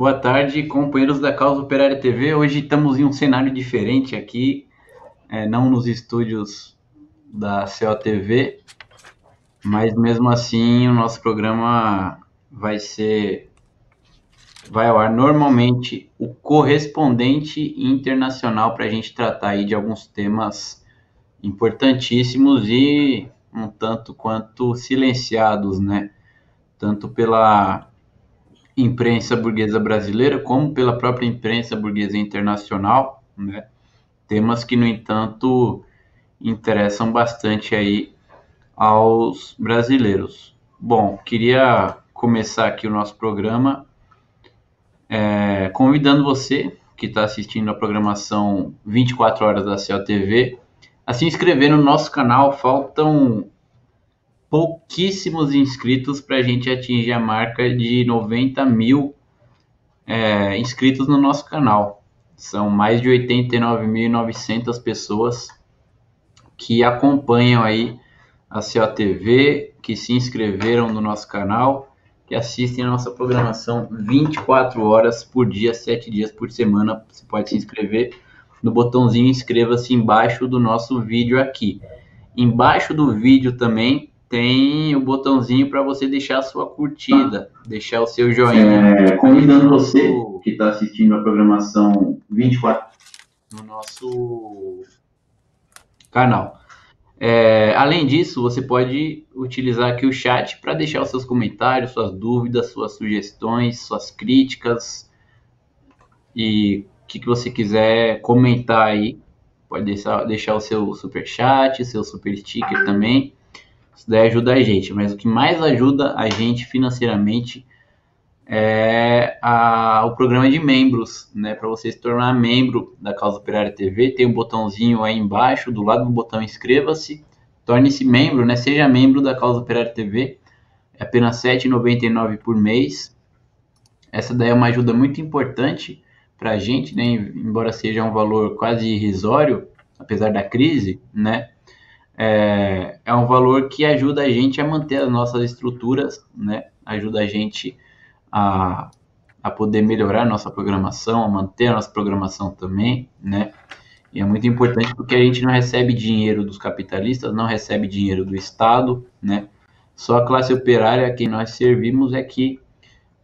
Boa tarde, companheiros da Causa Operária TV. Hoje estamos em um cenário diferente aqui, não nos estúdios da COTV, mas mesmo assim o nosso programa vai ao ar normalmente, o correspondente internacional, para a gente tratar aí de alguns temas importantíssimos e um tanto quanto silenciados, né? Tanto pela imprensa burguesa brasileira como pela própria imprensa burguesa internacional, né? Temas que, no entanto, interessam bastante aí aos brasileiros. Bom, queria começar aqui o nosso programa convidando você que está assistindo a programação 24 horas da COTV a se inscrever no nosso canal. Faltam pouquíssimos inscritos para a gente atingir a marca de 90 mil inscritos no nosso canal. São mais de 89.900 pessoas que acompanham aí a COTV, que se inscreveram no nosso canal, que assistem a nossa programação 24 horas por dia, 7 dias por semana. Você pode se inscrever no botãozinho inscreva-se embaixo do nosso vídeo aqui. Embaixo do vídeo também tem o botãozinho para você deixar a sua curtida, deixar o seu joinha. Convidando você que está assistindo a programação 24 no nosso canal. Além disso, você pode utilizar aqui o chat para deixar os seus comentários, suas dúvidas, suas sugestões, suas críticas e o que você quiser comentar aí. Pode deixar o seu super chat, seu super sticker também. Isso daí ajuda a gente, mas o que mais ajuda a gente financeiramente é o programa de membros, né? Para você se tornar membro da Causa Operária TV, tem um botãozinho aí embaixo, do lado do botão inscreva-se, torne-se membro, né? Seja membro da Causa Operária TV, é apenas R$ 7,99 por mês. Essa daí é uma ajuda muito importante para a gente, né? Embora seja um valor quase irrisório, apesar da crise, né? É um valor que ajuda a gente a manter as nossas estruturas, né? Ajuda a gente a poder melhorar a nossa programação, a manter a nossa programação também, né? E é muito importante porque a gente não recebe dinheiro dos capitalistas, não recebe dinheiro do Estado, né? Só a classe operária a quem nós servimos é que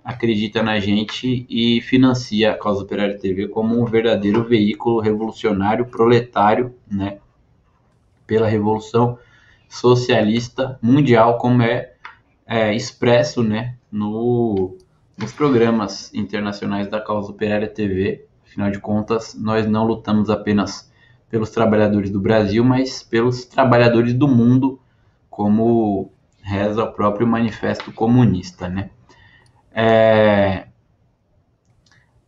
acredita na gente e financia a Causa Operária TV como um verdadeiro veículo revolucionário, proletário, né? Pela Revolução Socialista Mundial, como expresso, né, nos programas internacionais da Causa Operária TV. Afinal de contas, nós não lutamos apenas pelos trabalhadores do Brasil, mas pelos trabalhadores do mundo, como reza o próprio Manifesto Comunista, né?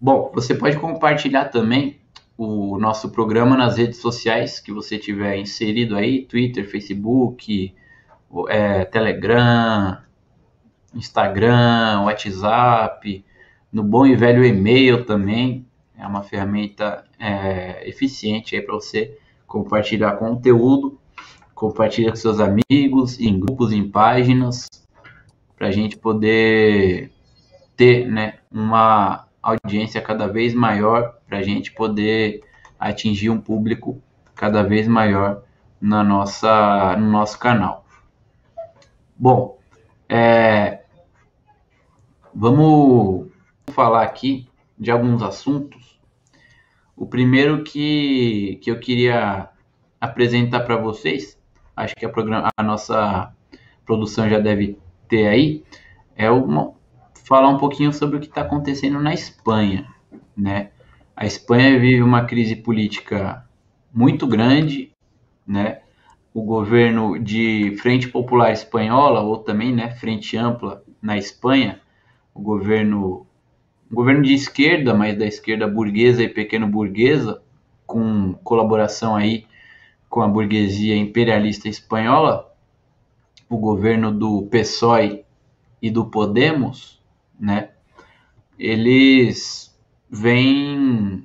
Bom, você pode compartilhar também o nosso programa nas redes sociais que você tiver inserido aí, Twitter, Facebook, Telegram, Instagram, WhatsApp, no bom e velho e-mail também, é uma ferramenta eficiente aí para você compartilhar conteúdo, compartilha com seus amigos, em grupos, em páginas, para a gente poder ter, né, uma audiência cada vez maior, para a gente poder atingir um público cada vez maior no nosso canal. Bom, vamos falar aqui de alguns assuntos. O primeiro que eu queria apresentar para vocês, acho que a nossa produção já deve ter aí, falar um pouquinho sobre o que está acontecendo na Espanha, né? A Espanha vive uma crise política muito grande, né? O governo de Frente Popular Espanhola, ou também, né, Frente Ampla na Espanha, o governo de esquerda, mas da esquerda burguesa e pequeno-burguesa, com colaboração aí com a burguesia imperialista espanhola, o governo do PSOE e do Podemos, né? Eles vêm,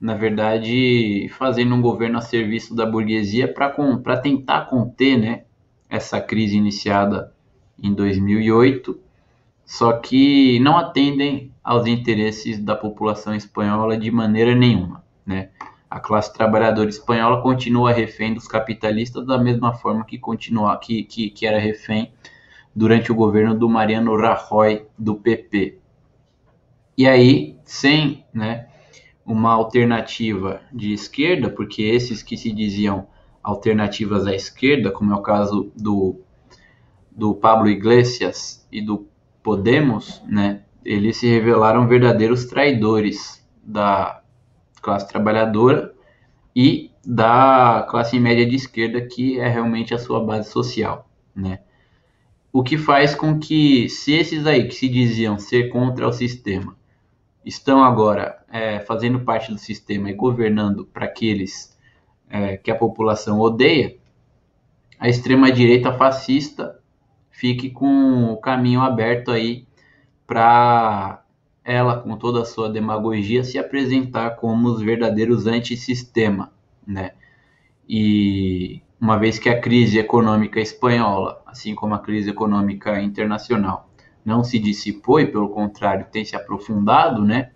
na verdade, fazendo um governo a serviço da burguesia para tentar conter, né, essa crise iniciada em 2008, só que não atendem aos interesses da população espanhola de maneira nenhuma, né? A classe trabalhadora espanhola continua refém dos capitalistas da mesma forma que, era refém durante o governo do Mariano Rajoy, do PP. E aí, sem, né, uma alternativa de esquerda, porque esses que se diziam alternativas à esquerda, como é o caso do Pablo Iglesias e do Podemos, né, eles se revelaram verdadeiros traidores da classe trabalhadora e da classe média de esquerda, que é realmente a sua base social, né? O que faz com que, se esses aí que se diziam ser contra o sistema estão agora fazendo parte do sistema e governando para aqueles que a população odeia, a extrema-direita fascista fique com o caminho aberto aí para ela, com toda a sua demagogia, se apresentar como os verdadeiros antissistema, né? E uma vez que a crise econômica espanhola, assim como a crise econômica internacional, não se dissipou e, pelo contrário, tem se aprofundado, né?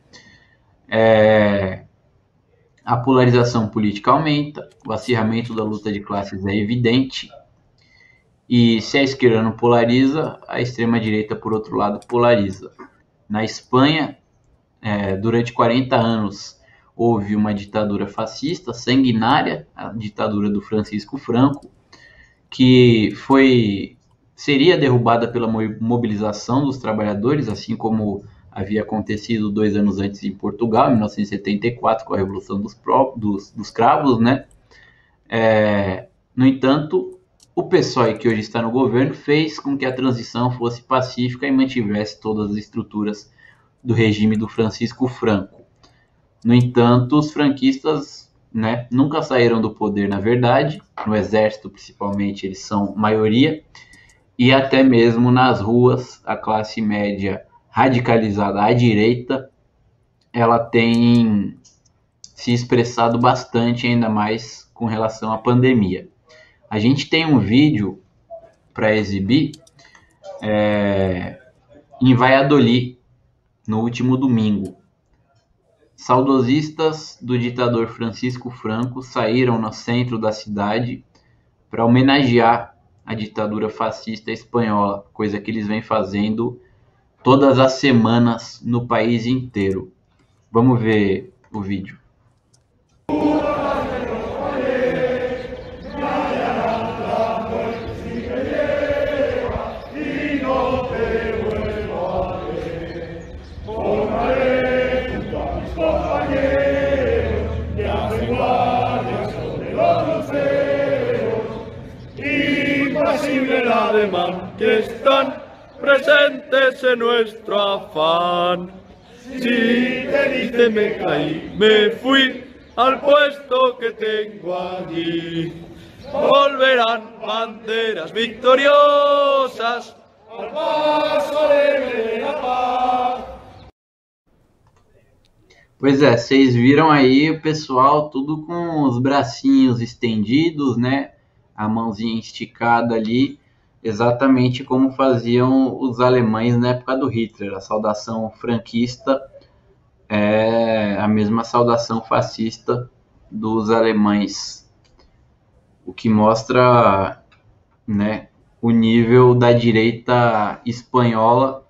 A polarização política aumenta, o acirramento da luta de classes é evidente, e se a esquerda não polariza, a extrema-direita, por outro lado, polariza. Na Espanha, durante 40 anos, houve uma ditadura fascista, sanguinária, a ditadura do Francisco Franco, que seria derrubada pela mobilização dos trabalhadores, assim como havia acontecido 2 anos antes em Portugal, em 1974, com a Revolução dos Cravos, né? No entanto, o PSOE, que hoje está no governo, fez com que a transição fosse pacífica e mantivesse todas as estruturas do regime do Francisco Franco. No entanto, os franquistas, né, nunca saíram do poder, na verdade. No exército, principalmente, eles são maioria. E até mesmo nas ruas, a classe média radicalizada à direita, ela tem se expressado bastante, ainda mais com relação à pandemia. A gente tem um vídeo para exibir em Valladolid, no último domingo. Saudosistas do ditador Francisco Franco saíram no centro da cidade para homenagear a ditadura fascista espanhola, coisa que eles vêm fazendo todas as semanas no país inteiro. Vamos ver o vídeo. Que están presentes en nuestro afán. Si te dice me caí, me fui al puesto que tengo allí. Volverán banderas victoriosas al paso de la paz. Pois é, vocês viram aí o pessoal tudo com os bracinhos estendidos, né? A mãozinha esticada ali, exatamente como faziam os alemães na época do Hitler. A saudação franquista é a mesma saudação fascista dos alemães, o que mostra, né, o nível da direita espanhola,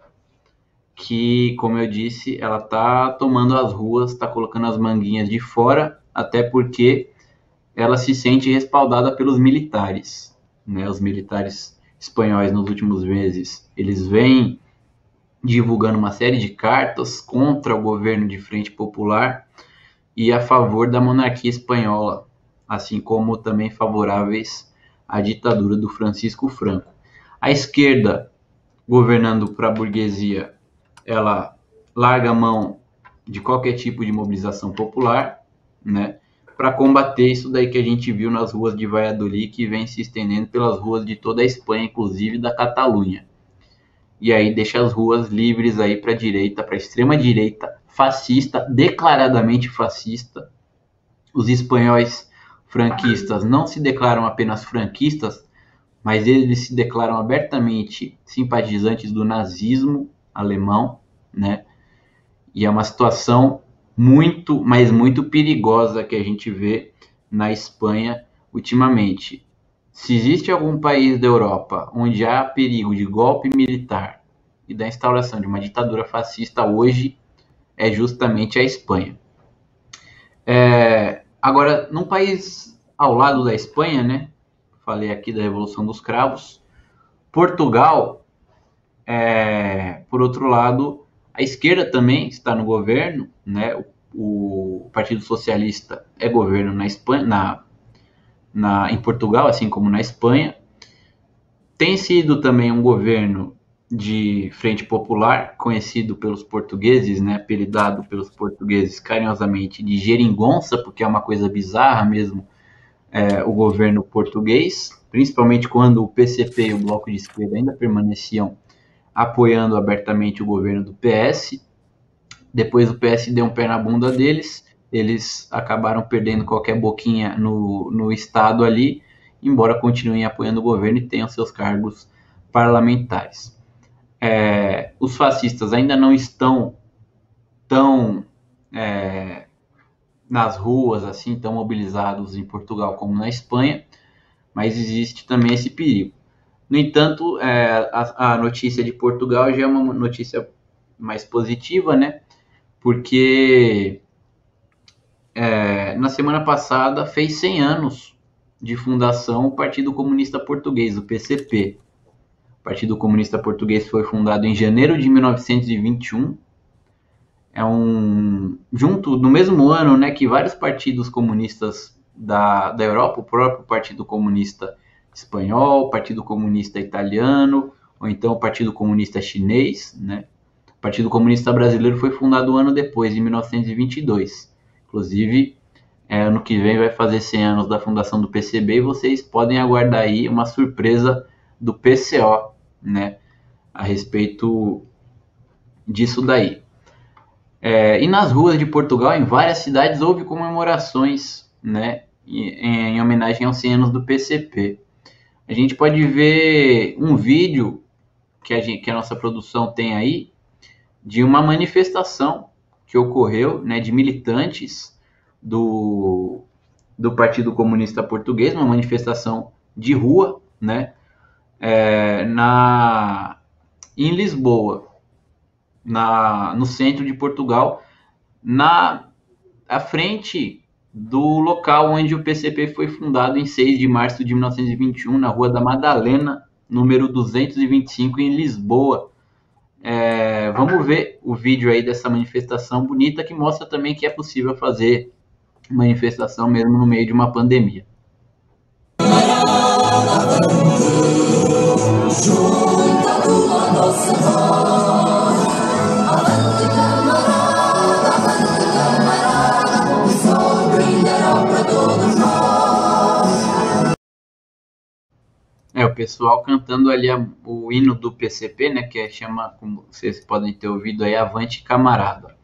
que, como eu disse, ela está tomando as ruas, está colocando as manguinhas de fora, até porque ela se sente respaldada pelos militares, né? Os militares espanhóis, nos últimos meses, eles vêm divulgando uma série de cartas contra o governo de Frente Popular e a favor da monarquia espanhola, assim como também favoráveis à ditadura do Francisco Franco. A esquerda, governando para a burguesia, ela larga a mão de qualquer tipo de mobilização popular, né, para combater isso daí que a gente viu nas ruas de Valladolid, que vem se estendendo pelas ruas de toda a Espanha, inclusive da Catalunha. E aí deixa as ruas livres aí para a direita, para a extrema direita, fascista, declaradamente fascista. Os espanhóis franquistas não se declaram apenas franquistas, mas eles se declaram abertamente simpatizantes do nazismo, alemão, né? E é uma situação muito, mas muito perigosa que a gente vê na Espanha ultimamente. Se existe algum país da Europa onde há perigo de golpe militar e da instauração de uma ditadura fascista hoje, é justamente a Espanha. Agora, num país ao lado da Espanha, né? Falei aqui da Revolução dos Cravos. Portugal, por outro lado, a esquerda também está no governo, né? O Partido Socialista é governo na Espanha, em Portugal, assim como na Espanha. Tem sido também um governo de Frente Popular, conhecido pelos portugueses, né, apelidado pelos portugueses carinhosamente de geringonça, porque é uma coisa bizarra mesmo, o governo português, principalmente quando o PCP e o Bloco de Esquerda ainda permaneciam apoiando abertamente o governo do PS. Depois o PS deu um pé na bunda deles, eles acabaram perdendo qualquer boquinha no Estado ali, embora continuem apoiando o governo e tenham seus cargos parlamentares. Os fascistas ainda não estão tão nas ruas, assim, tão mobilizados em Portugal como na Espanha, mas existe também esse perigo. No entanto, a notícia de Portugal já é uma notícia mais positiva, né? Porque na semana passada fez 100 anos de fundação o Partido Comunista Português, o PCP. O Partido Comunista Português foi fundado em janeiro de 1921, junto no mesmo ano, né, que vários partidos comunistas da Europa, o próprio Partido Comunista Espanhol, o Partido Comunista Italiano, ou então o Partido Comunista Chinês, né? O Partido Comunista Brasileiro foi fundado um ano depois, em 1922. Inclusive, ano que vem vai fazer 100 anos da fundação do PCB e vocês podem aguardar aí uma surpresa do PCO, né, a respeito disso daí. E nas ruas de Portugal, em várias cidades, houve comemorações, né, em homenagem aos 100 anos do PCP. A gente pode ver um vídeo que a nossa produção tem aí, de uma manifestação que ocorreu, né, de militantes do Partido Comunista Português, uma manifestação de rua, né, em Lisboa, no centro de Portugal, à frente do local onde o PCP foi fundado em 6 de março de 1921, na Rua da Madalena, número 225, em Lisboa. Vamos ver o vídeo aí dessa manifestação bonita, que mostra também que é possível fazer manifestação mesmo no meio de uma pandemia. Junta tu a nossa voz, avante camarada, avante camarada, o sol brilhará para todos nós. O pessoal cantando ali o hino do PCP, né, que chama, como vocês podem ter ouvido aí, Avante Camarada.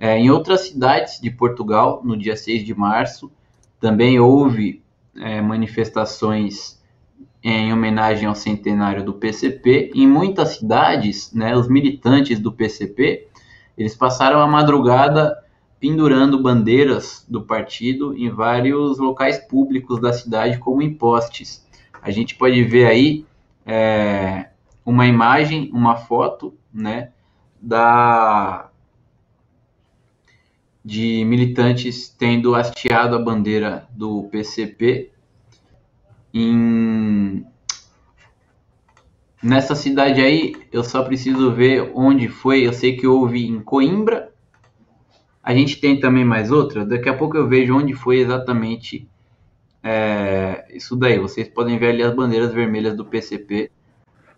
Em outras cidades de Portugal, no dia 6 de março, também houve manifestações em homenagem ao centenário do PCP. Em muitas cidades, né, os militantes do PCP, eles passaram a madrugada pendurando bandeiras do partido em vários locais públicos da cidade, como em postes. A gente pode ver aí uma imagem, uma foto, né, de militantes tendo hasteado a bandeira do PCP nessa cidade aí. Eu só preciso ver onde foi. Eu sei que houve em Coimbra. A gente tem também mais outra. Daqui a pouco eu vejo onde foi exatamente isso daí. Vocês podem ver ali as bandeiras vermelhas do PCP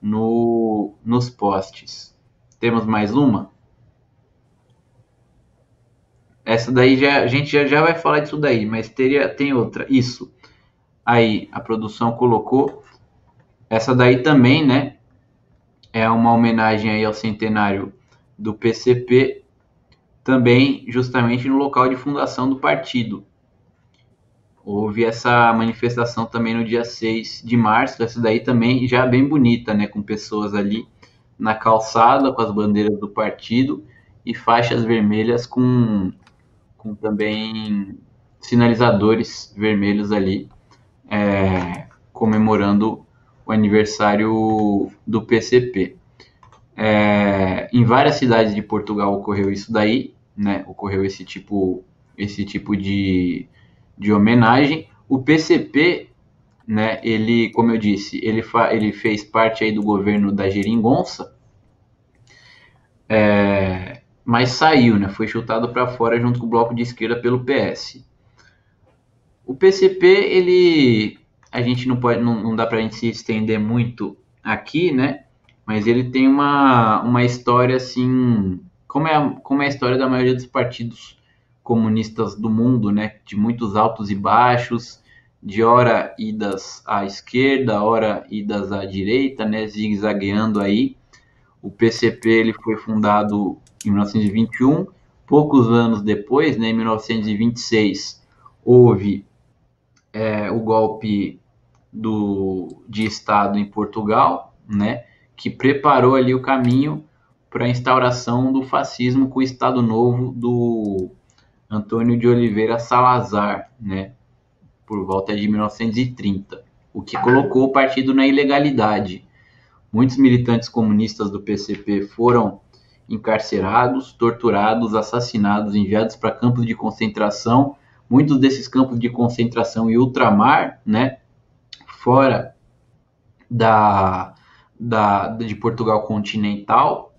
nos postes. Temos mais uma. Essa daí a gente já vai falar disso daí, mas tem outra. Isso. Aí a produção colocou essa daí também, né? É uma homenagem aí ao centenário do PCP, também justamente no local de fundação do partido. Houve essa manifestação também no dia 6 de março, essa daí também já bem bonita, né? Com pessoas ali na calçada com as bandeiras do partido e faixas vermelhas com também sinalizadores vermelhos ali, comemorando o aniversário do PCP. Em várias cidades de Portugal ocorreu isso daí, né? Ocorreu esse tipo de homenagem. O PCP, né, ele, como eu disse, ele fez parte aí do governo da geringonça, mas saiu, né, foi chutado para fora junto com o bloco de esquerda pelo PS. O PCP, a gente não dá para a gente se estender muito aqui, né? Mas ele tem uma história assim, como é a história da maioria dos partidos comunistas do mundo, né? De muitos altos e baixos, de hora idas à esquerda, hora idas à direita, né? Zigue-zagueando aí. O PCP ele foi fundado em 1921, poucos anos depois, né? Em 1926, houve o golpe de Estado em Portugal, né? Que preparou ali o caminho para a instauração do fascismo com o Estado Novo do Antônio de Oliveira Salazar, né, por volta de 1930, o que colocou o partido na ilegalidade. Muitos militantes comunistas do PCP foram encarcerados, torturados, assassinados, enviados para campos de concentração, muitos desses campos de concentração e ultramar, né, fora de Portugal continental.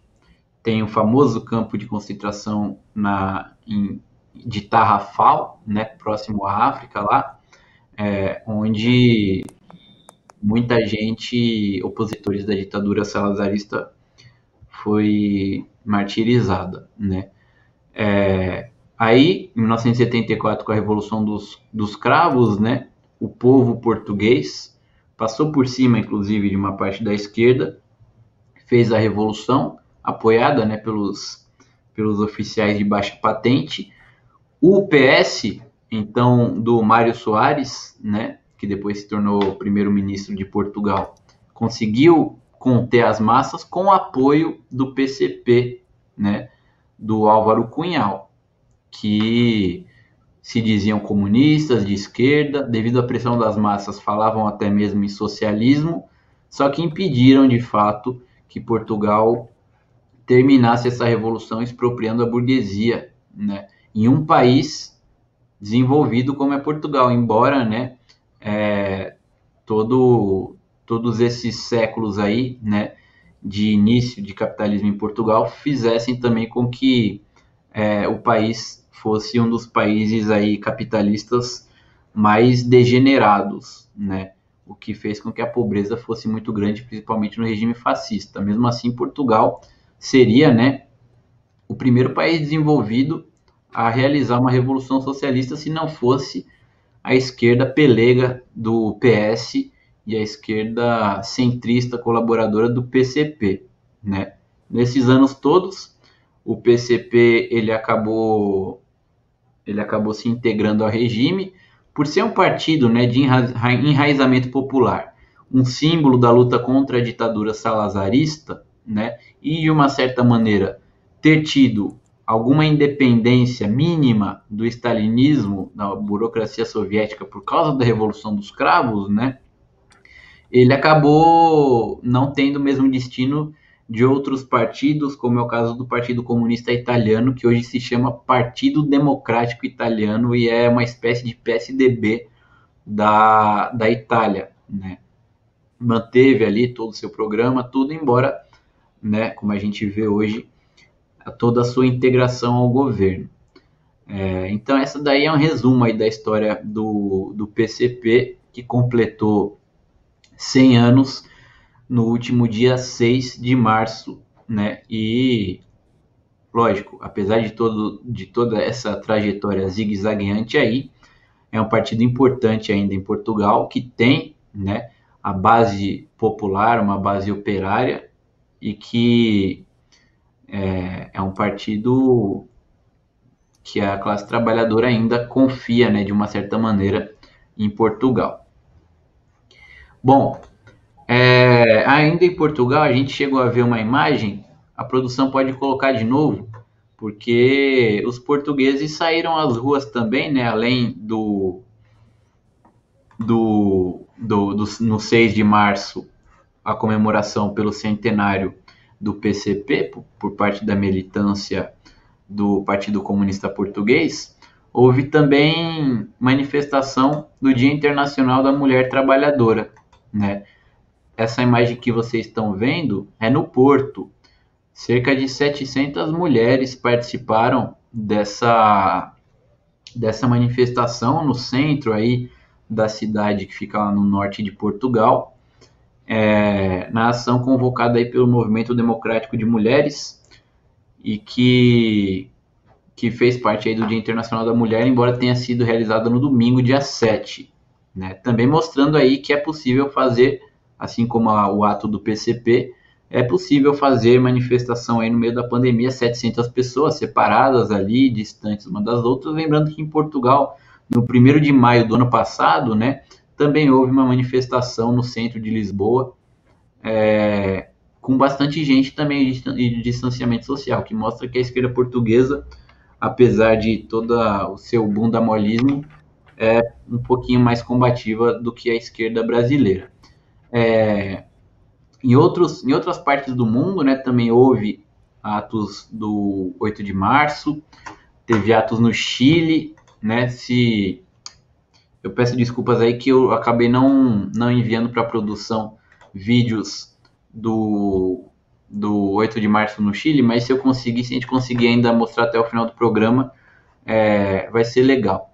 Tem o famoso campo de concentração de Tarrafal, né, próximo à África lá, onde muita gente, opositores da ditadura salazarista, foi martirizada, né. Aí, em 1974, com a Revolução dos Cravos, né, o povo português passou por cima, inclusive, de uma parte da esquerda, fez a revolução, apoiada, né, pelos oficiais de baixa patente. O PS, então, do Mário Soares, né, que depois se tornou primeiro-ministro de Portugal, conseguiu conter as massas com o apoio do PCP, né, do Álvaro Cunhal, que se diziam comunistas de esquerda, devido à pressão das massas falavam até mesmo em socialismo, só que impediram de fato que Portugal terminasse essa revolução expropriando a burguesia, né? Em um país desenvolvido como é Portugal, embora, né, todos esses séculos aí, né, de início de capitalismo em Portugal fizessem também com que o país fosse um dos países aí capitalistas mais degenerados, né? O que fez com que a pobreza fosse muito grande, principalmente no regime fascista. Mesmo assim, Portugal seria, né, o primeiro país desenvolvido a realizar uma revolução socialista, se não fosse a esquerda pelega do PS e a esquerda centrista colaboradora do PCP, né? Nesses anos todos, o PCP ele acabou se integrando ao regime, por ser um partido, né, de enraizamento popular, um símbolo da luta contra a ditadura salazarista, né, e de uma certa maneira ter tido alguma independência mínima do stalinismo, da burocracia soviética, por causa da Revolução dos Cravos, né, ele acabou não tendo o mesmo destino de outros partidos, como é o caso do Partido Comunista Italiano, que hoje se chama Partido Democrático Italiano e é uma espécie de PSDB da Itália, né? Manteve ali todo o seu programa, tudo, embora, né, como a gente vê hoje, toda a sua integração ao governo. Então, essa daí é um resumo aí da história do PCP, que completou 100 anos, no último dia 6 de março, né? E, lógico, apesar de toda essa trajetória zigue-zagueante aí, é um partido importante ainda em Portugal, que tem, né, a base popular, uma base operária, e que é um partido que a classe trabalhadora ainda confia, né, de uma certa maneira, em Portugal. Bom, Ainda em Portugal, a gente chegou a ver uma imagem, a produção pode colocar de novo, porque os portugueses saíram às ruas também, né, além no 6 de março, a comemoração pelo centenário do PCP, por parte da militância do Partido Comunista Português, houve também manifestação do Dia Internacional da Mulher Trabalhadora, né? Essa imagem que vocês estão vendo é no Porto. Cerca de 700 mulheres participaram dessa manifestação no centro aí da cidade, que fica lá no norte de Portugal, na ação convocada aí pelo Movimento Democrático de Mulheres, e que fez parte aí do Dia Internacional da Mulher, embora tenha sido realizada no domingo, dia 7. Né? Também mostrando aí que é possível fazer, assim como o ato do PCP, é possível fazer manifestação aí no meio da pandemia, 700 pessoas separadas ali, distantes uma das outras. Lembrando que em Portugal, no 1º de maio do ano passado, né, também houve uma manifestação no centro de Lisboa, com bastante gente também de distanciamento social, que mostra que a esquerda portuguesa, apesar de todo o seu bundamolismo, é um pouquinho mais combativa do que a esquerda brasileira. Em outras partes do mundo, né, também houve atos do 8 de março, teve atos no Chile, né, eu peço desculpas aí que eu acabei não enviando para a produção vídeos do 8 de março no Chile, mas se a gente conseguir ainda mostrar até o final do programa, vai ser legal.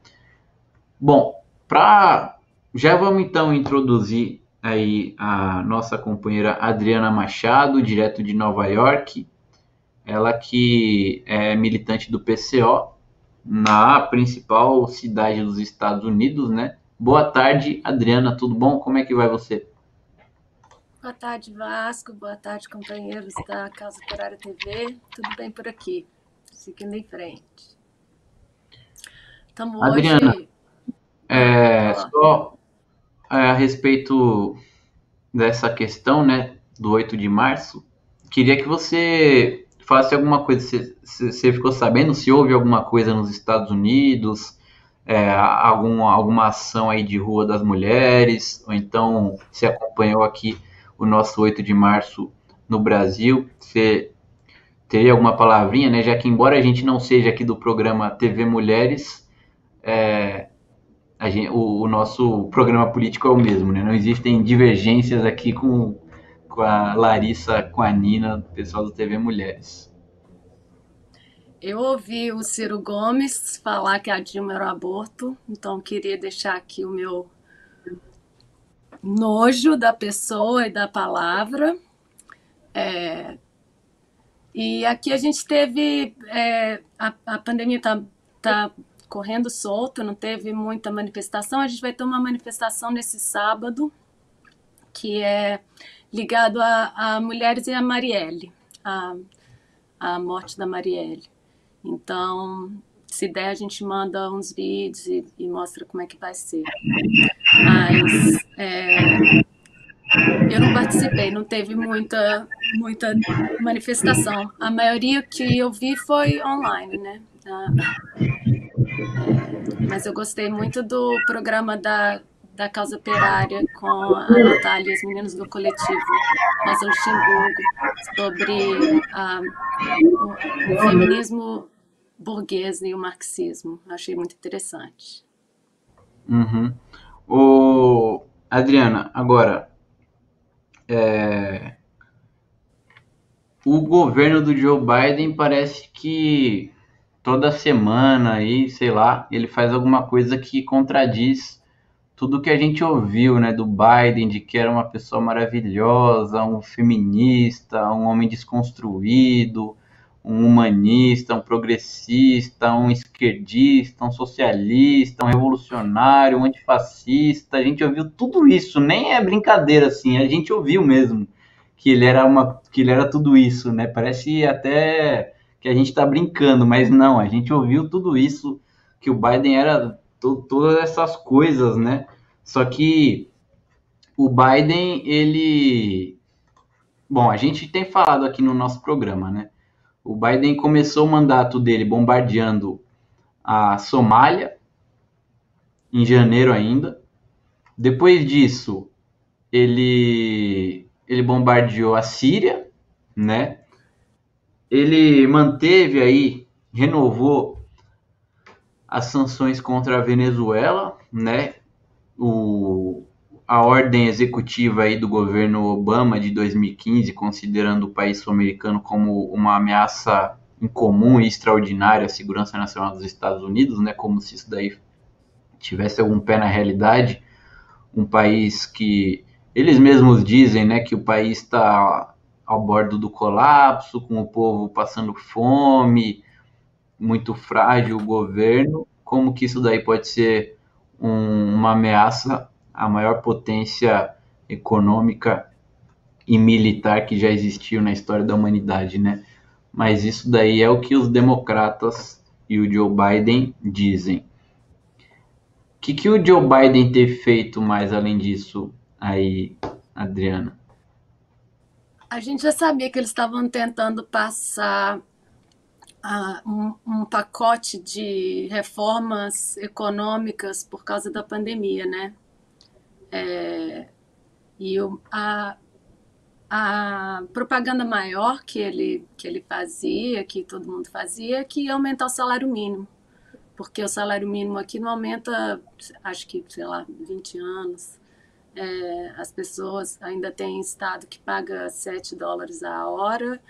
Bom, já vamos então introduzir aí a nossa companheira Adriana Machado, direto de Nova York, ela que é militante do PCO na principal cidade dos Estados Unidos, né? Boa tarde, Adriana, tudo bom? Como é que vai você? Boa tarde, Vasco, boa tarde, companheiros da Causa Operária TV, tudo bem por aqui, seguindo em frente. Estamos Adriana, hoje... a respeito dessa questão, né, do 8 de março, queria que você faça alguma coisa. Você ficou sabendo se houve alguma coisa nos Estados Unidos, alguma ação aí de rua das mulheres, ou então se acompanhou aqui o nosso 8 de março no Brasil? Você teria alguma palavrinha, né, já que embora a gente não seja aqui do programa TV Mulheres, o nosso programa político é o mesmo, né? Não existem divergências aqui com a Larissa, com a Nina, do pessoal do TV Mulheres. Eu ouvi o Ciro Gomes falar que a Dilma era um aborto, então queria deixar aqui o meu nojo da pessoa e da palavra. E aqui a gente teve... a pandemia está correndo solto, não teve muita manifestação. A gente vai ter uma manifestação nesse sábado, que é ligado a mulheres e a Marielle, a morte da Marielle. Então, se der, a gente manda uns vídeos e mostra como é que vai ser. Mas eu não participei, não teve muita manifestação. A maioria que eu vi foi online, né? Mas eu gostei muito do programa da Causa Operária com a Natália e os meninos do coletivo Rosa Luxemburgo sobre o feminismo burguês e o marxismo. Achei muito interessante. Uhum. Adriana, agora, o governo do Joe Biden parece que toda semana aí, sei lá, ele faz alguma coisa que contradiz tudo que a gente ouviu, né, do Biden, de que era uma pessoa maravilhosa, um feminista, um homem desconstruído, um humanista, um progressista, um esquerdista, um socialista, um revolucionário, um antifascista. A gente ouviu tudo isso, nem é brincadeira assim, a gente ouviu mesmo que que ele era tudo isso, né? Parece até que a gente está brincando, mas não, a gente ouviu tudo isso, que o Biden era todas essas coisas, né? Só que o Biden, ele... Bom, a gente tem falado aqui no nosso programa, né? O Biden começou o mandato dele bombardeando a Somália, em janeiro ainda. Depois disso, ele bombardeou a Síria, né? Ele manteve aí, renovou as sanções contra a Venezuela, né? A ordem executiva aí do governo Obama de 2015, considerando o país sul-americano como uma ameaça incomum e extraordinária à segurança nacional dos Estados Unidos, né? Como se isso daí tivesse algum pé na realidade. Um país que eles mesmos dizem, né, que o país está ao bordo do colapso, com o povo passando fome, muito frágil o governo. Como que isso daí pode ser uma ameaça a maior potência econômica e militar que já existiu na história da humanidade, né? Mas isso daí é o que os democratas e o Joe Biden dizem. O que o Joe Biden ter feito mais além disso aí, Adriana? A gente já sabia que eles estavam tentando passar um pacote de reformas econômicas por causa da pandemia, né? A propaganda maior que ele fazia, que todo mundo fazia, é que ia aumentar o salário mínimo, porque o salário mínimo aqui não aumenta, acho que, sei lá, 20 anos. As pessoas ainda tem estado que paga $7 a hora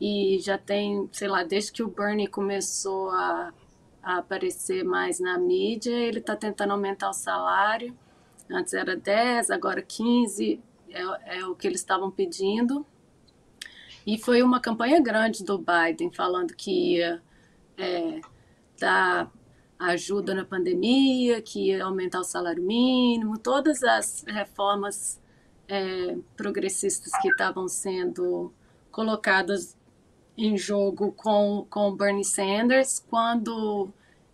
e já tem, sei lá, desde que o Bernie começou a aparecer mais na mídia, ele está tentando aumentar o salário. Antes era 10, agora 15, é o que eles estavam pedindo. E foi uma campanha grande do Biden, falando que ia dar ajuda na pandemia, que ia aumentar o salário mínimo, todas as reformas progressistas que estavam sendo colocadas em jogo com o Bernie Sanders, quando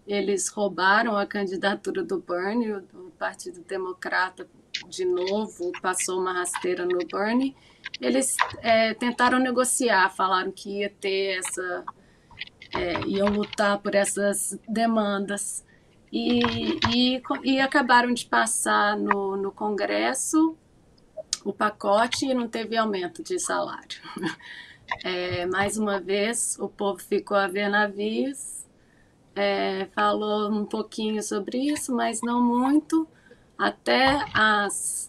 eles roubaram a candidatura do Bernie, o Partido Democrata de novo passou uma rasteira no Bernie. Eles tentaram negociar, falaram que ia ter essa... iam lutar por essas demandas e acabaram de passar no Congresso o pacote e não teve aumento de salário. Mais uma vez, o povo ficou a ver navios, falou um pouquinho sobre isso, mas não muito, até os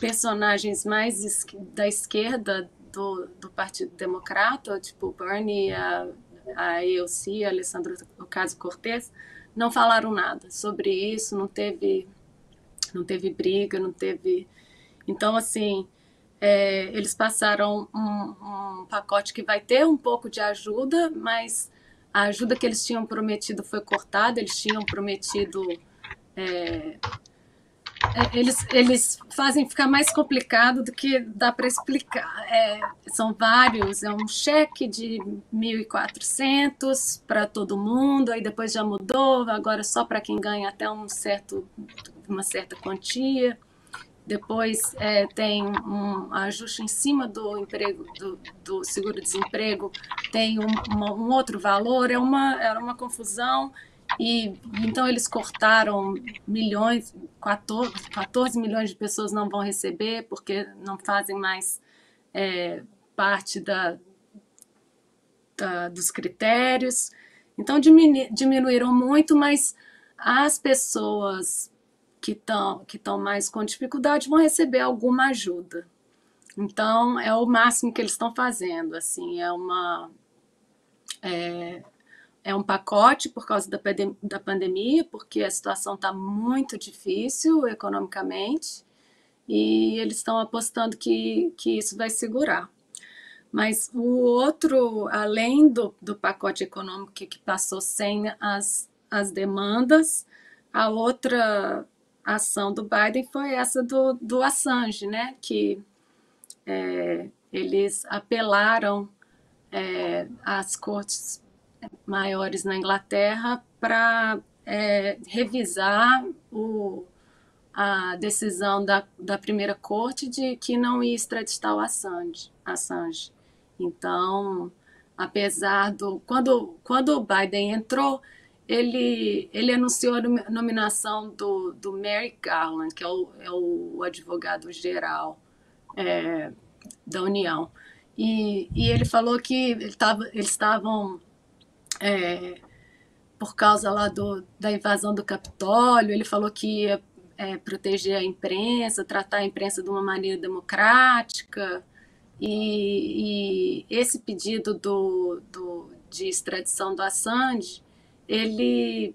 personagens mais da esquerda do Partido Democrata, tipo o Bernie, a AOC, a Alessandra Ocasio-Cortez, não falaram nada sobre isso, não teve briga, não teve... Então, assim, eles passaram um pacote que vai ter um pouco de ajuda, mas a ajuda que eles tinham prometido foi cortada, eles tinham prometido... Eles fazem ficar mais complicado do que dá para explicar. São vários, um cheque de 1.400 para todo mundo, aí depois já mudou, agora só para quem ganha até uma certa quantia. Depois tem um ajuste em cima do emprego, do seguro-desemprego, tem um outro valor, era uma confusão. E então eles cortaram milhões, 14 milhões de pessoas não vão receber porque não fazem mais parte dos critérios. Então diminuíram muito, mas as pessoas que estão mais com dificuldade vão receber alguma ajuda. Então é o máximo que eles estão fazendo, assim, é um pacote por causa da pandemia, porque a situação está muito difícil economicamente e eles estão apostando que isso vai segurar. Mas o outro, além do pacote econômico que passou sem as demandas, a outra ação do Biden foi essa do Assange, né? Que eles apelaram às cortes maiores na Inglaterra para revisar a decisão da primeira corte de que não ia extraditar o Assange. Então, apesar do... Quando o Biden entrou, ele anunciou a nomeação do Merrick Garland, que é o advogado-geral da União. E ele falou que eles estavam... por causa lá da invasão do Capitólio, ele falou que ia proteger a imprensa, tratar a imprensa de uma maneira democrática, e esse pedido de extradição do Assange, ele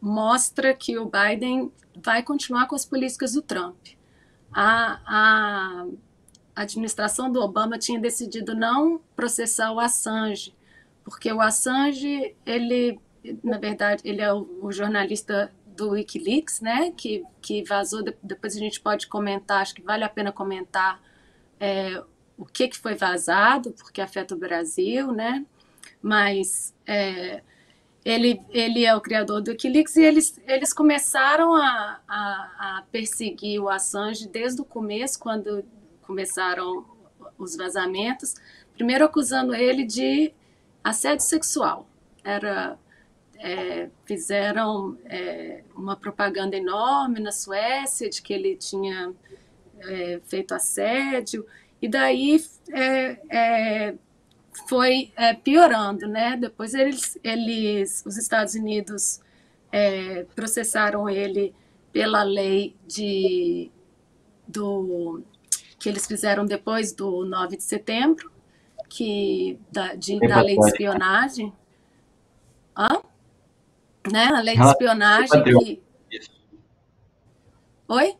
mostra que o Biden vai continuar com as políticas do Trump. A administração do Obama tinha decidido não processar o Assange, porque o Assange, na verdade, ele é o jornalista do WikiLeaks, né, que vazou, depois a gente pode comentar, acho que vale a pena comentar o que foi vazado, porque afeta o Brasil, né, mas ele é o criador do WikiLeaks, e eles começaram a perseguir o Assange desde o começo, quando começaram os vazamentos, primeiro acusando ele de assédio sexual. Fizeram uma propaganda enorme na Suécia de que ele tinha feito assédio, e daí foi piorando, né? Depois os Estados Unidos processaram ele pela lei que eles fizeram depois do 9 de setembro, da lei de espionagem. Hã? Né? A lei de espionagem que... Oi?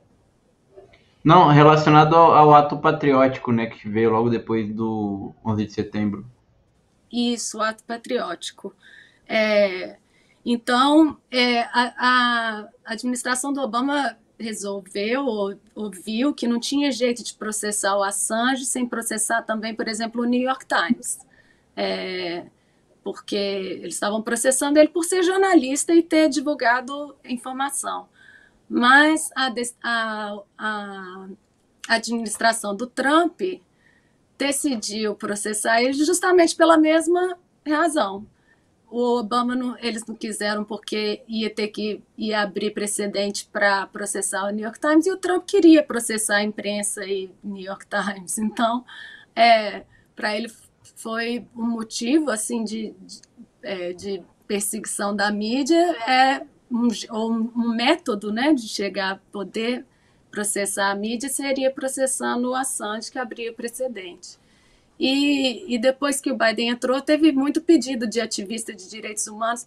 Não, relacionado ao ato patriótico, né, que veio logo depois do 11 de setembro. Isso, o ato patriótico. Então, a administração do Obama resolveu, ou viu, que não tinha jeito de processar o Assange sem processar também, por exemplo, o New York Times, porque eles estavam processando ele por ser jornalista e ter divulgado informação. Mas a administração do Trump decidiu processar ele justamente pela mesma razão. O Obama, eles não quiseram porque ia abrir precedente para processar o New York Times, e o Trump queria processar a imprensa e New York Times. Então, para ele foi um motivo assim, de perseguição da mídia, um método, né, de chegar a poder processar a mídia seria processando o Assange, que abria precedente. E depois que o Biden entrou, teve muito pedido de ativista de direitos humanos.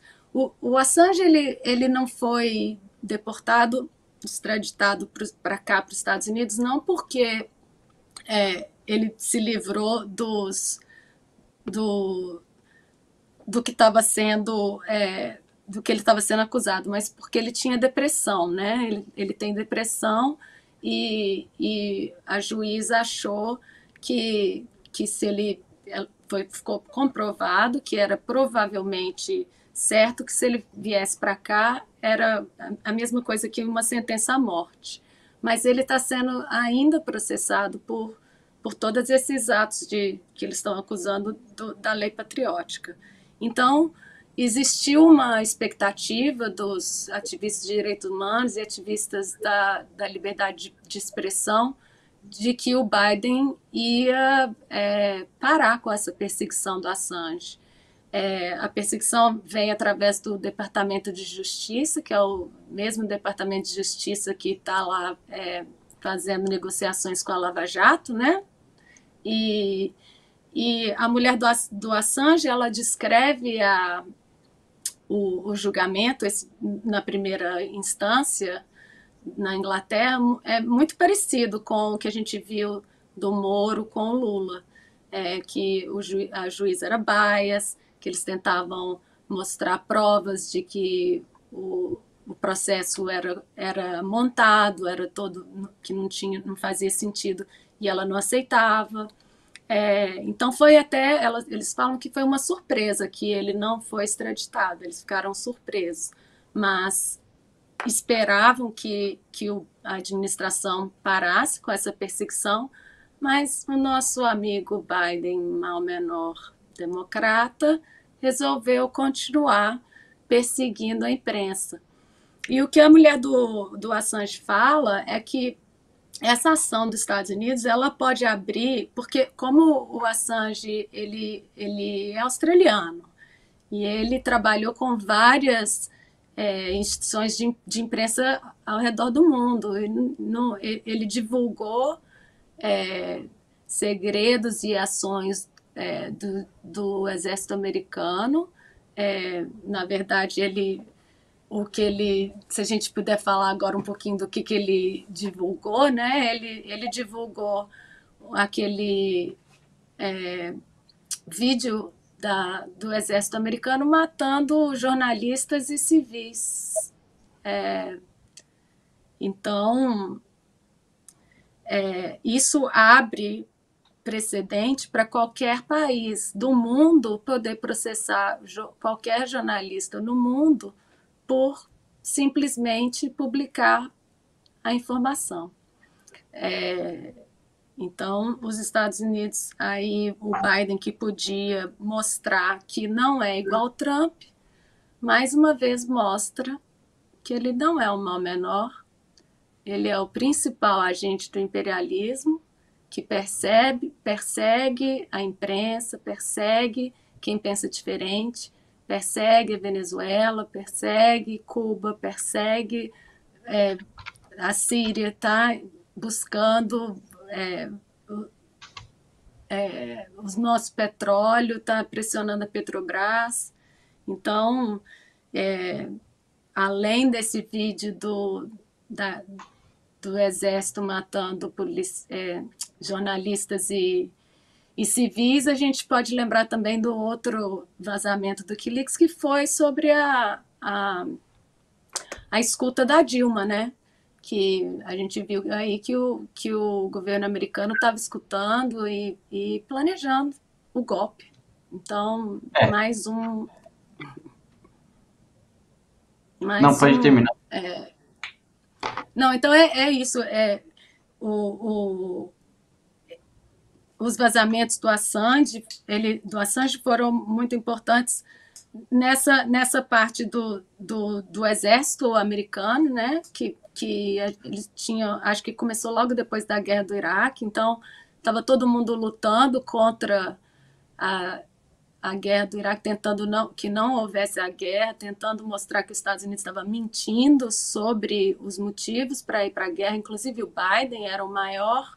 O Assange ele não foi deportado, extraditado para cá, para os Estados Unidos, não porque ele se livrou do que ele estava sendo acusado, mas porque ele tinha depressão, né? Ele tem depressão, e a juíza achou que se ficou comprovado que era provavelmente certo que se ele viesse para cá era a mesma coisa que uma sentença à morte. Mas ele está sendo ainda processado por todos esses atos que eles estão acusando da lei patriótica. Então, existiu uma expectativa dos ativistas de direitos humanos e ativistas da liberdade de expressão de que o Biden ia parar com essa perseguição do Assange. A perseguição vem através do Departamento de Justiça, que é o mesmo Departamento de Justiça que está lá fazendo negociações com a Lava Jato, né? E a mulher do Assange, ela descreve o julgamento na primeira instância na Inglaterra, é muito parecido com o que a gente viu do Moro com o Lula, que a juíza era bias, que eles tentavam mostrar provas de que o processo era montado, era todo que não fazia sentido, e ela não aceitava. Então foi até, eles falam que foi uma surpresa que ele não foi extraditado, eles ficaram surpresos, mas esperavam que a administração parasse com essa perseguição, mas o nosso amigo Biden, mal menor democrata, resolveu continuar perseguindo a imprensa. E o que a mulher do Assange fala é que essa ação dos Estados Unidos, ela pode abrir, porque como o Assange, ele é australiano, e ele trabalhou com várias instituições de imprensa ao redor do mundo, ele divulgou segredos e ações do exército americano, na verdade se a gente puder falar agora um pouquinho do que ele divulgou, né? Ele divulgou aquele vídeo do exército americano matando jornalistas e civis. Então, isso abre precedente para qualquer país do mundo poder processar qualquer jornalista no mundo por simplesmente publicar a informação. Então, os Estados Unidos, aí o Biden que podia mostrar que não é igual ao Trump, mais uma vez mostra que ele não é o mal menor, ele é o principal agente do imperialismo, que persegue a imprensa, persegue quem pensa diferente, persegue a Venezuela, persegue Cuba, persegue a Síria, está buscando o nosso petróleo, está pressionando a Petrobras. Então, além desse vídeo do Exército matando jornalistas e civis, a gente pode lembrar também do outro vazamento do WikiLeaks, que foi sobre a escuta da Dilma, né? Que a gente viu aí que o governo americano estava escutando e planejando o golpe. Então, Não, pode terminar. Não, então é isso. Os vazamentos do Assange foram muito importantes nessa parte do exército americano, né? Que eles tinham, acho que começou logo depois da guerra do Iraque, então estava todo mundo lutando contra a guerra do Iraque, tentando que não houvesse a guerra, tentando mostrar que os Estados Unidos estavam mentindo sobre os motivos para ir para a guerra. Inclusive o Biden era o maior...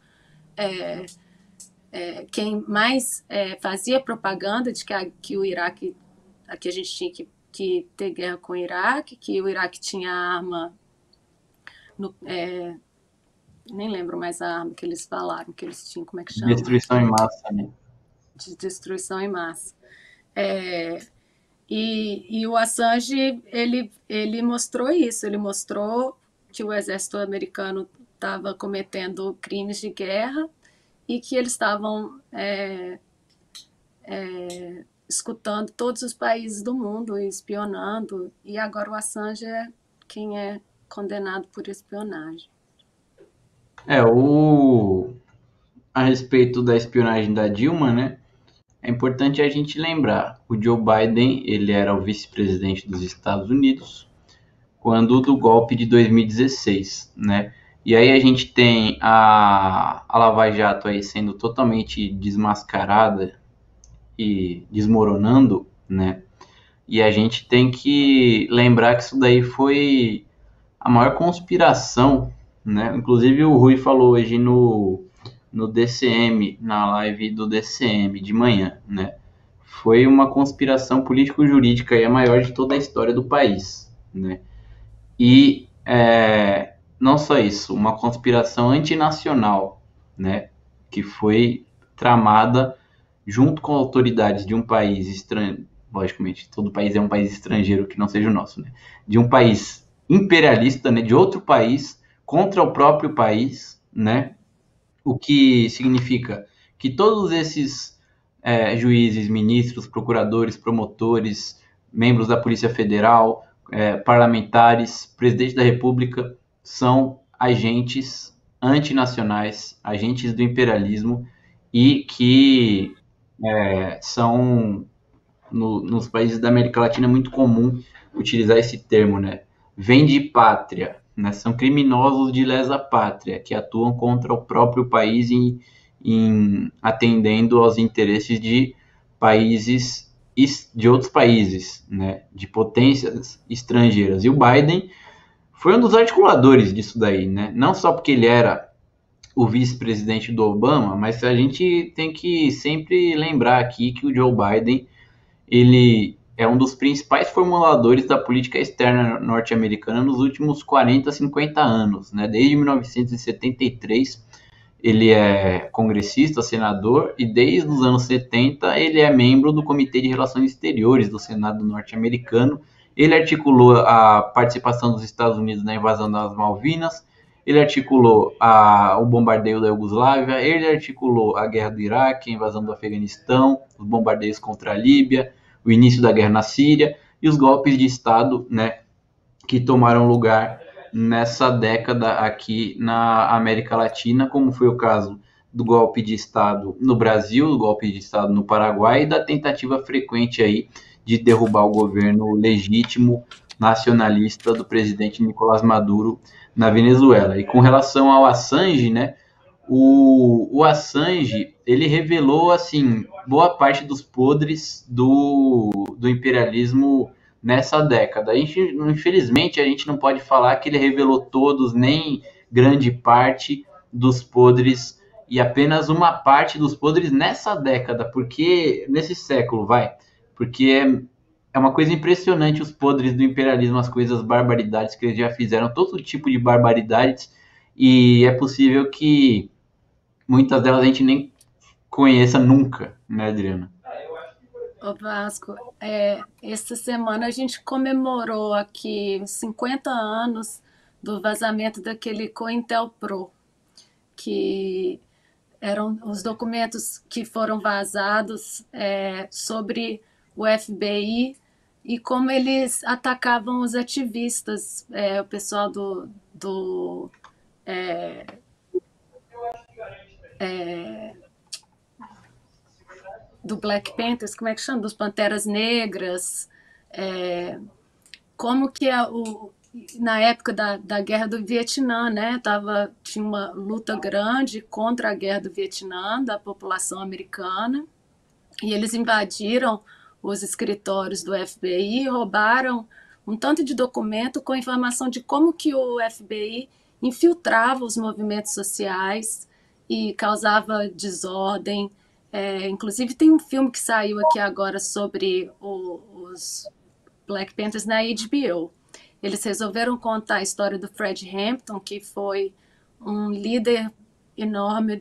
quem mais fazia propaganda de que o Iraque, que a gente tinha que ter guerra com o Iraque, que o Iraque tinha arma, nem lembro mais a arma que eles falaram, que eles tinham, como é que chama? Destruição em massa, né? De destruição em massa. E o Assange, ele mostrou isso, ele mostrou que o exército americano estava cometendo crimes de guerra, e que eles estavam escutando todos os países do mundo, espionando, e agora o Assange é quem é condenado por espionagem. A respeito da espionagem da Dilma, né, é importante a gente lembrar, o Joe Biden, ele era o vice-presidente dos Estados Unidos, quando do golpe de 2016, né? E aí a gente tem a Lava Jato aí sendo totalmente desmascarada e desmoronando, né? E a gente tem que lembrar que isso daí foi a maior conspiração, né? Inclusive o Rui falou hoje no DCM, na live do DCM de manhã, né? Foi uma conspiração político-jurídica e a maior de toda a história do país, né? E... não só isso, uma conspiração antinacional, né, que foi tramada junto com autoridades de um país estrangeiro, logicamente, todo país é um país estrangeiro que não seja o nosso, né, de um país imperialista, né, de outro país, contra o próprio país, né, o que significa que todos esses juízes, ministros, procuradores, promotores, membros da Polícia Federal, parlamentares, presidente da República, são agentes antinacionais, agentes do imperialismo e que são, nos países da América Latina, é muito comum utilizar esse termo, né? Vende pátria, né? São criminosos de lesa pátria, que atuam contra o próprio país em atendendo aos interesses de países, de outros países, né? De potências estrangeiras. E o Biden foi um dos articuladores disso daí, né? Não só porque ele era o vice-presidente do Obama, mas a gente tem que sempre lembrar aqui que o Joe Biden, ele é um dos principais formuladores da política externa norte-americana nos últimos 40, 50 anos, né? Desde 1973 ele é congressista, senador, e desde os anos 70 ele é membro do Comitê de Relações Exteriores do Senado norte-americano. Ele articulou a participação dos Estados Unidos na invasão das Malvinas, ele articulou o bombardeio da Iugoslávia, ele articulou a guerra do Iraque, a invasão do Afeganistão, os bombardeios contra a Líbia, o início da guerra na Síria e os golpes de Estado, né, que tomaram lugar nessa década aqui na América Latina, como foi o caso do golpe de Estado no Brasil, do golpe de Estado no Paraguai e da tentativa frequente aí de derrubar o governo legítimo nacionalista do presidente Nicolás Maduro na Venezuela. E com relação ao Assange, né, o Assange, ele revelou, assim, boa parte dos podres do imperialismo nessa década. A gente, infelizmente, a gente não pode falar que ele revelou todos, nem grande parte dos podres, e apenas uma parte dos podres nessa década, porque nesse século, porque é uma coisa impressionante os podres do imperialismo, as coisas, barbaridades que eles já fizeram, todo tipo de barbaridades, e é possível que muitas delas a gente nem conheça nunca, né, Adriana? Ô Vasco, essa semana a gente comemorou aqui 50 anos do vazamento daquele COINTELPRO, que eram os documentos que foram vazados sobre o FBI e como eles atacavam os ativistas, o pessoal do Black Panthers, como é que chama? Dos Panteras Negras, como que na época da Guerra do Vietnã, né, tinha uma luta grande contra a Guerra do Vietnã da população americana, e eles invadiram os escritórios do FBI, roubaram um tanto de documento com informação de como que o FBI infiltrava os movimentos sociais e causava desordem. Inclusive tem um filme que saiu aqui agora sobre os Black Panthers na HBO. Eles resolveram contar a história do Fred Hampton, que foi um líder enorme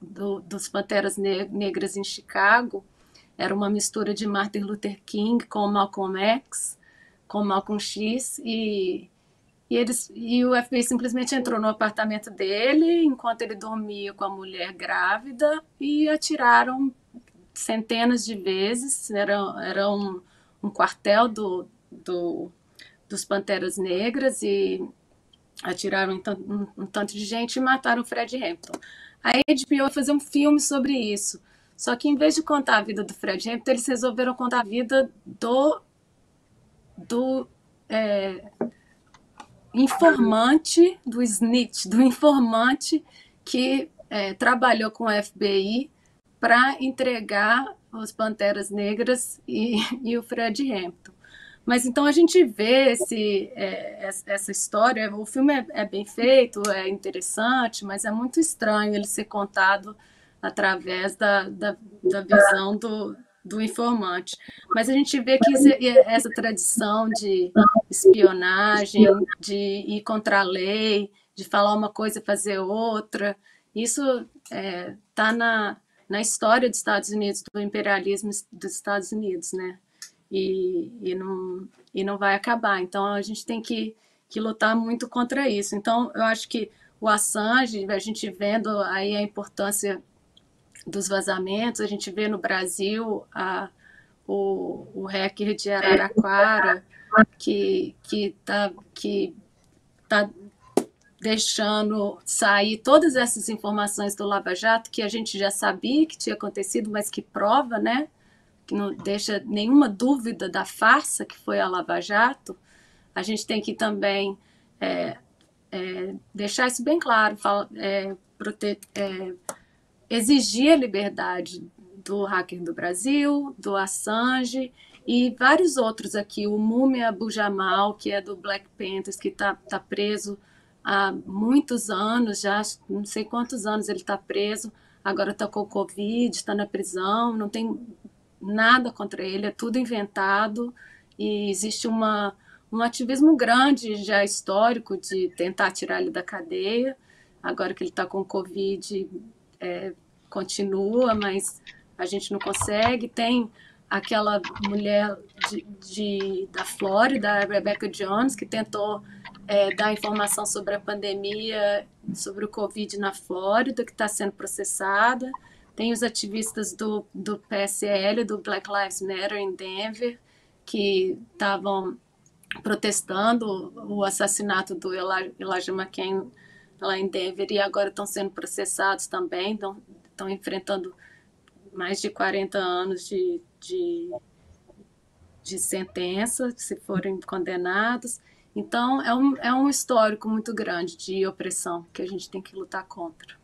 dos Panteras Negras em Chicago. Era uma mistura de Martin Luther King com Malcolm X, com Malcolm X, e o FBI simplesmente entrou no apartamento dele enquanto ele dormia com a mulher grávida e atiraram centenas de vezes. Era um quartel dos Panteras Negras e atiraram um tanto de gente e mataram o Fred Hampton. A HBO vai fazer um filme sobre isso, só que em vez de contar a vida do Fred Hampton, eles resolveram contar a vida informante, do snitch, do informante que trabalhou com o FBI para entregar os Panteras Negras e o Fred Hampton. Mas então a gente vê essa história, o filme é bem feito, é interessante, mas é muito estranho ele ser contado através da visão do informante. Mas a gente vê que essa tradição de espionagem, de ir contra a lei, de falar uma coisa e fazer outra, isso está na história dos Estados Unidos, do imperialismo dos Estados Unidos, né? E não vai acabar. Então, a gente tem que lutar muito contra isso. Então, eu acho que o Assange, a gente vendo aí a importância dos vazamentos, a gente vê no Brasil o hacker de Araraquara, que tá deixando sair todas essas informações do Lava Jato, que a gente já sabia que tinha acontecido, mas que prova, né? Que não deixa nenhuma dúvida da farsa que foi a Lava Jato. A gente tem que também deixar isso bem claro, exigir a liberdade do hacker do Brasil, do Assange e vários outros aqui, o Múmia Abujamal, que é do Black Panthers, que tá preso há muitos anos, já não sei quantos anos ele está preso, agora está com Covid, está na prisão, não tem nada contra ele, é tudo inventado, e existe um ativismo grande, já histórico, de tentar tirar ele da cadeia. Agora que ele está com Covid, continua, mas a gente não consegue. Tem aquela mulher da Flórida, a Rebecca Jones, que tentou dar informação sobre a pandemia, sobre o Covid na Flórida, que está sendo processada. Tem os ativistas do PSL, do Black Lives Matter em Denver, que estavam protestando o assassinato do Elijah McCain lá em Denver, e agora estão sendo processados também, estão enfrentando mais de 40 anos de sentença, se forem condenados. Então, é um histórico muito grande de opressão que a gente tem que lutar contra.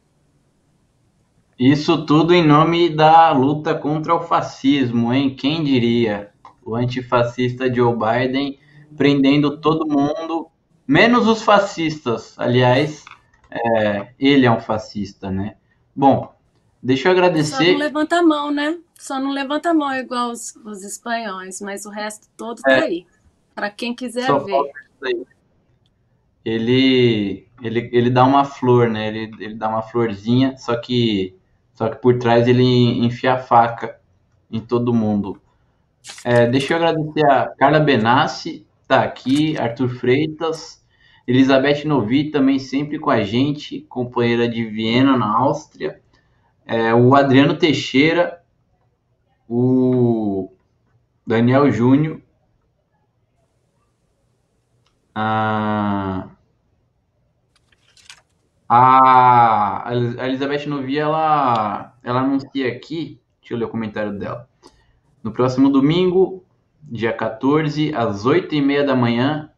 Isso tudo em nome da luta contra o fascismo, hein? Quem diria? O antifascista Joe Biden prendendo todo mundo, menos os fascistas. Aliás, ele é um fascista, né? Bom, deixa eu agradecer... Só não levanta a mão, né? Só não levanta a mão igual os espanhóis, mas o resto todo tá aí. Para quem quiser só ver. Ele dá uma flor, né? Ele dá uma florzinha, só que por trás ele enfia a faca em todo mundo. Deixa eu agradecer a Carla Benassi, tá aqui, Arthur Freitas, Elizabeth Novi também sempre com a gente, companheira de Viena, na Áustria, o Adriano Teixeira, o Daniel Júnior, a Elizabeth Novi, ela anuncia aqui, deixa eu ler o comentário dela. No próximo domingo, dia 14, às 8h30 da manhã,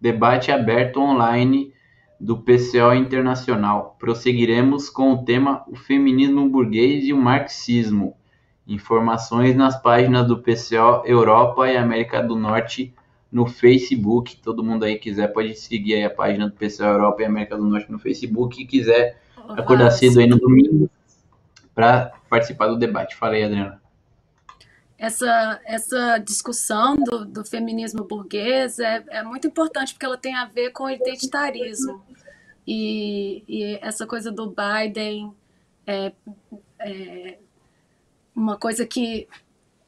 debate aberto online do PCO Internacional. Prosseguiremos com o tema O Feminismo Burguês e o Marxismo. Informações nas páginas do PCO Europa e América do Norte no Facebook. Todo mundo aí quiser pode seguir aí a página do PCO Europa e América do Norte no Facebook e quiser acordar cedo aí no domingo para participar do debate. Fala aí, Adriana. Essa discussão do feminismo burguês é muito importante, porque ela tem a ver com o identitarismo. E essa coisa do Biden é uma coisa que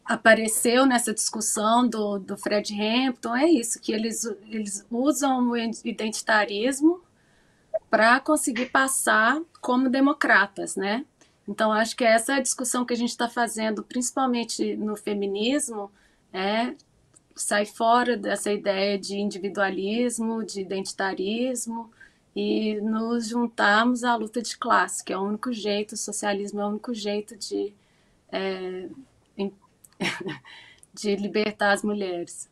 apareceu nessa discussão do Fred Hampton, é isso, que eles usam o identitarismo para conseguir passar como democratas, né? Então, acho que essa é a discussão que a gente está fazendo, principalmente no feminismo, sair fora dessa ideia de individualismo, de identitarismo, e nos juntarmos à luta de classe, que é o único jeito, o socialismo é o único jeito de libertar as mulheres.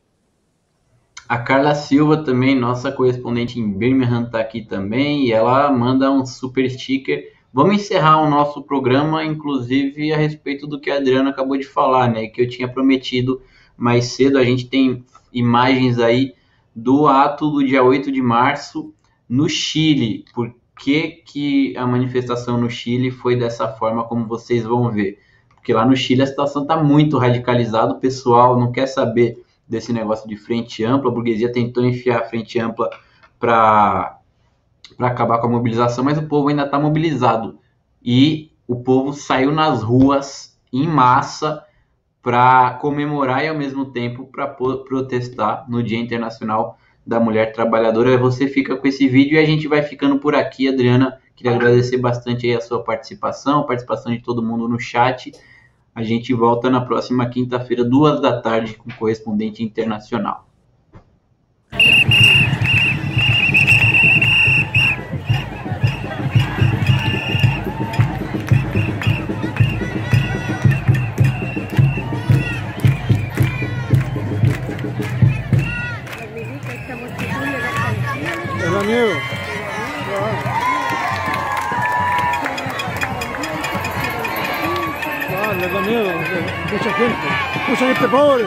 A Carla Silva também, nossa correspondente em Birmingham, está aqui também, e ela manda um super sticker. Vamos encerrar o nosso programa, inclusive, a respeito do que a Adriana acabou de falar, né? Que eu tinha prometido mais cedo. A gente tem imagens aí do ato do dia 8 de março no Chile. Por que a manifestação no Chile foi dessa forma, como vocês vão ver? Porque lá no Chile a situação está muito radicalizada, o pessoal não quer saber desse negócio de frente ampla. A burguesia tentou enfiar a frente ampla para acabar com a mobilização, mas o povo ainda está mobilizado. E o povo saiu nas ruas em massa para comemorar e, ao mesmo tempo, para protestar no Dia Internacional da Mulher Trabalhadora. Você fica com esse vídeo e a gente vai ficando por aqui. Adriana, queria agradecer bastante aí a sua participação de todo mundo no chat. A gente volta na próxima quinta-feira, 14h, com o correspondente internacional. Mucha gente pobre.